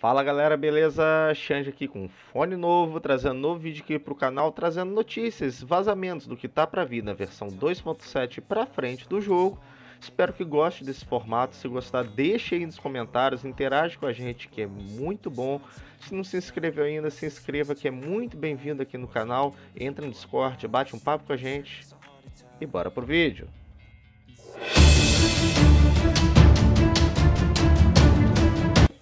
Fala galera, beleza? Xande aqui com um fone novo, trazendo novo vídeo aqui pro canal, trazendo notícias, vazamentos do que tá pra vir na versão 2.7 pra frente do jogo. Espero que goste desse formato, se gostar deixa aí nos comentários, interage com a gente que é muito bom. Se não se inscreveu ainda, se inscreva que é muito bem-vindo aqui no canal, entra no Discord, bate um papo com a gente e bora pro vídeo!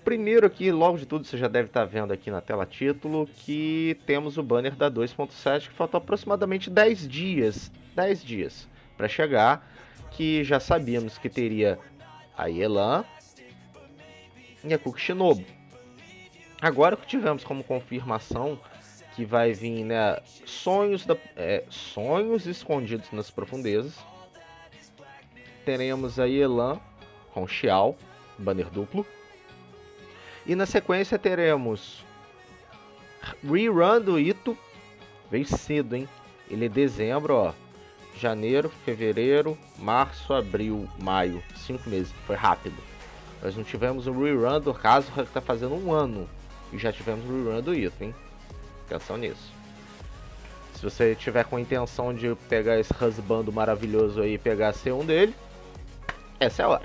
Primeiro aqui, logo de tudo, você já deve estar vendo aqui na tela título que temos o banner da 2.7 que falta aproximadamente 10 dias para chegar, que já sabíamos que teria a Yelan e a Kuki Shinobu. Agora que tivemos como confirmação que vai vir, né, sonhos escondidos nas profundezas, teremos a Yelan com Xiao, banner duplo. E na sequência teremos rerun do Ito, veio cedo, hein? Ele é dezembro, ó, janeiro, fevereiro, março, abril, maio, 5 meses, foi rápido. Nós não tivemos o rerun do caso que tá fazendo um ano e já tivemos o rerun do Ito, hein? Atenção nisso. Se você tiver com a intenção de pegar esse rasbando maravilhoso aí e pegar C1 dele, essa é a hora.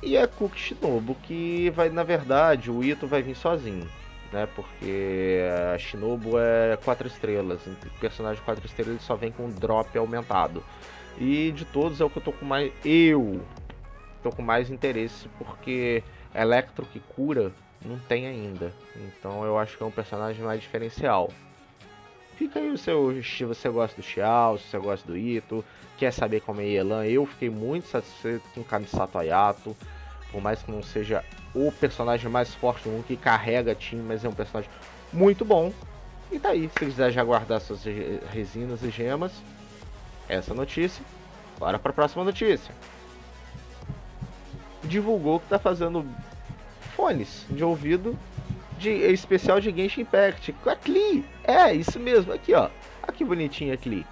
E a Kuki Shinobu, que vai, na verdade, o Ito vai vir sozinho, né? Porque a Shinobu é 4 estrelas, o personagem 4 estrelas ele só vem com drop aumentado. E de todos é o que eu tô com mais... interesse, porque Electro que cura não tem ainda. Então eu acho que é um personagem mais diferencial. Fica aí o seu, se você gosta do Xiao, se você gosta do Ito, quer saber como é Yelan. Eu fiquei muito satisfeito com o Kamisato Ayato, por mais que não seja o personagem mais forte do mundo que carrega time, mas é um personagem muito bom. E tá aí, se quiser já guardar suas resinas e gemas, essa notícia, bora para a próxima notícia. Divulgou que tá fazendo fones de ouvido de especial de Genshin Impact com a Klee, é isso mesmo, aqui ó, olha que bonitinha a Klee.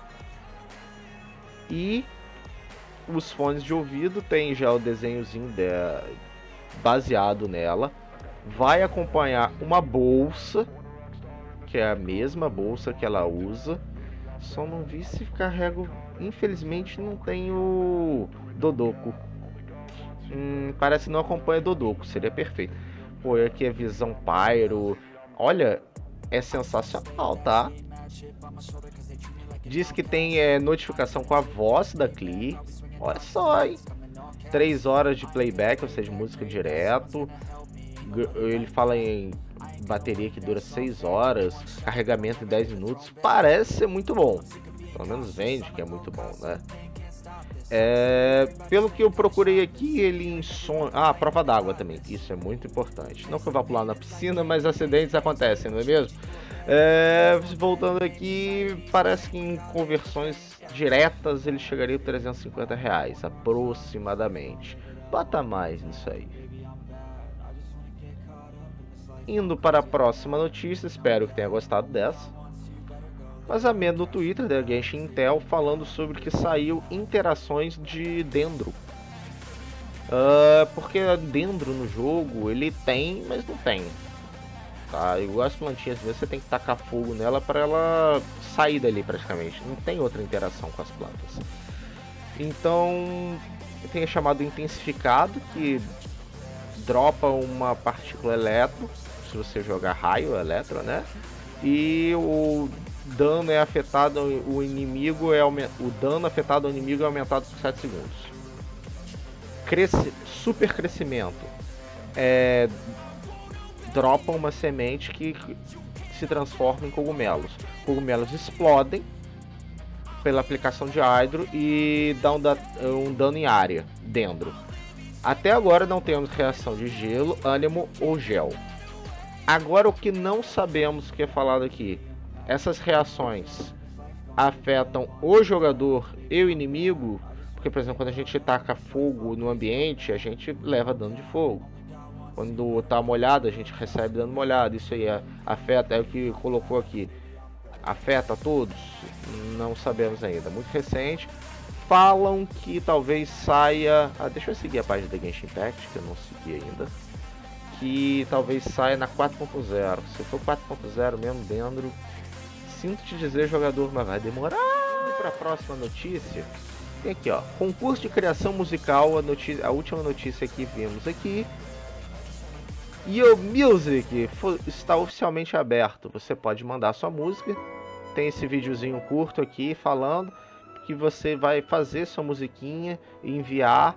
E os fones de ouvido tem já o desenhozinho dela, baseado nela, vai acompanhar uma bolsa, que é a mesma bolsa que ela usa, só não vi se carrego, infelizmente não tem o Dodoko, parece que não acompanha Dodoko, seria perfeito. Pô, aqui é visão pyro, olha, é sensacional, tá? Diz que tem notificação com a voz da Klee, olha só, hein? 3 horas de playback, ou seja, música direto, ele fala em bateria que dura 6 horas, carregamento em 10 minutos, parece ser muito bom, pelo menos vende que é muito bom, né? Pelo que eu procurei aqui, ele em sonho... Ah, prova d'água também, isso é muito importante. Não que eu vá pular na piscina, mas acidentes acontecem, não é mesmo? Voltando aqui, parece que em conversões diretas ele chegaria a R$350, aproximadamente. Bota mais nisso aí. Indo para a próxima notícia, espero que tenha gostado dessa. Vazamento do Twitter da Genshin Intel falando sobre que saiu interações de Dendro. Porque Dendro no jogo ele tem, mas não tem. Tá? Igual as plantinhas mesmo, você tem que tacar fogo nela para ela sair dali praticamente. Não tem outra interação com as plantas. Então tem o chamado intensificado, que dropa uma partícula eletro, se você jogar raio eletro, né? E o dano é afetado, o inimigo é o dano afetado ao inimigo é aumentado por 7 segundos. Super crescimento. Dropa uma semente que se transforma em cogumelos. Cogumelos explodem pela aplicação de Hydro e dá um dano em área, dentro. Até agora não temos reação de gelo, ânimo ou gel. Agora o que não sabemos que é falado aqui. Essas reações afetam o jogador e o inimigo, porque, por exemplo, quando a gente taca fogo no ambiente, a gente leva dano de fogo. Quando tá molhado, a gente recebe dano molhado. Isso aí afeta, é o que colocou aqui. Afeta todos? Não sabemos ainda, muito recente. Falam que talvez saia... Ah, deixa eu seguir a página da Genshin Impact, que eu não segui ainda. que talvez saia na 4.0. Se for 4.0 mesmo, Dendro, sinto te dizer, jogador, mas vai demorar. Para a próxima notícia, tem aqui, ó, concurso de criação musical, a última notícia que vimos aqui. Yo Music está oficialmente aberto, você pode mandar sua música, tem esse videozinho curto aqui falando que você vai fazer sua musiquinha, enviar,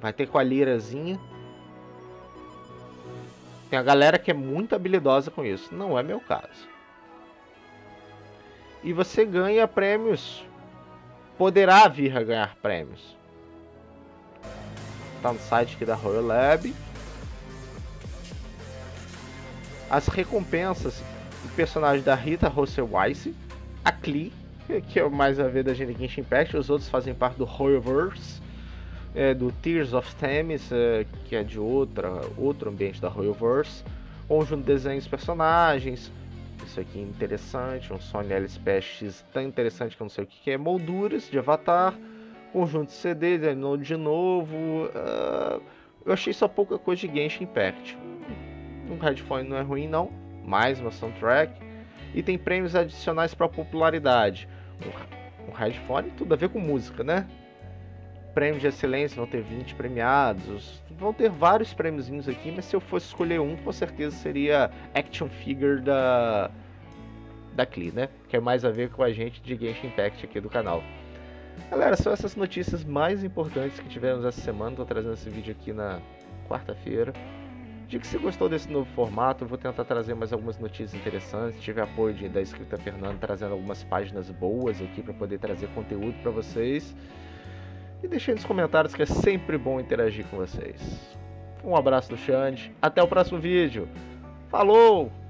vai ter com a lirazinha. Tem a galera que é muito habilidosa com isso, não é meu caso. E você ganha prêmios, poderá vir a ganhar prêmios. Tá no site aqui da Royal Lab. As recompensas, o personagem da Rita Rosewise, a Klee, que é o mais a ver da Genshin Impact, os outros fazem parte do Royal Verse, do Tears of Themis, que é de outro ambiente da Royal Verse, onde um desenho dos personagens, isso aqui é interessante, um Sony LSPX tão interessante que eu não sei o que é, molduras de avatar, conjunto de CD, de novo, eu achei só pouca coisa de Genshin Impact. Um headphone não é ruim não, mais uma soundtrack, e tem prêmios adicionais para popularidade, um headphone, tudo a ver com música, né? Prêmios de excelência, vão ter 20 premiados, vão ter vários prêmiozinhos aqui, mas se eu fosse escolher um, com certeza seria Action Figure da Klee, né? Que é mais a ver com a gente de Genshin Impact aqui do canal. Galera, são essas notícias mais importantes que tivemos essa semana, estou trazendo esse vídeo aqui na quarta-feira. Diga que você gostou desse novo formato, eu vou tentar trazer mais algumas notícias interessantes, tive apoio da escrita Fernanda, trazendo algumas páginas boas aqui para poder trazer conteúdo para vocês. E deixem nos comentários que é sempre bom interagir com vocês. Um abraço do Xande, até o próximo vídeo. Falou!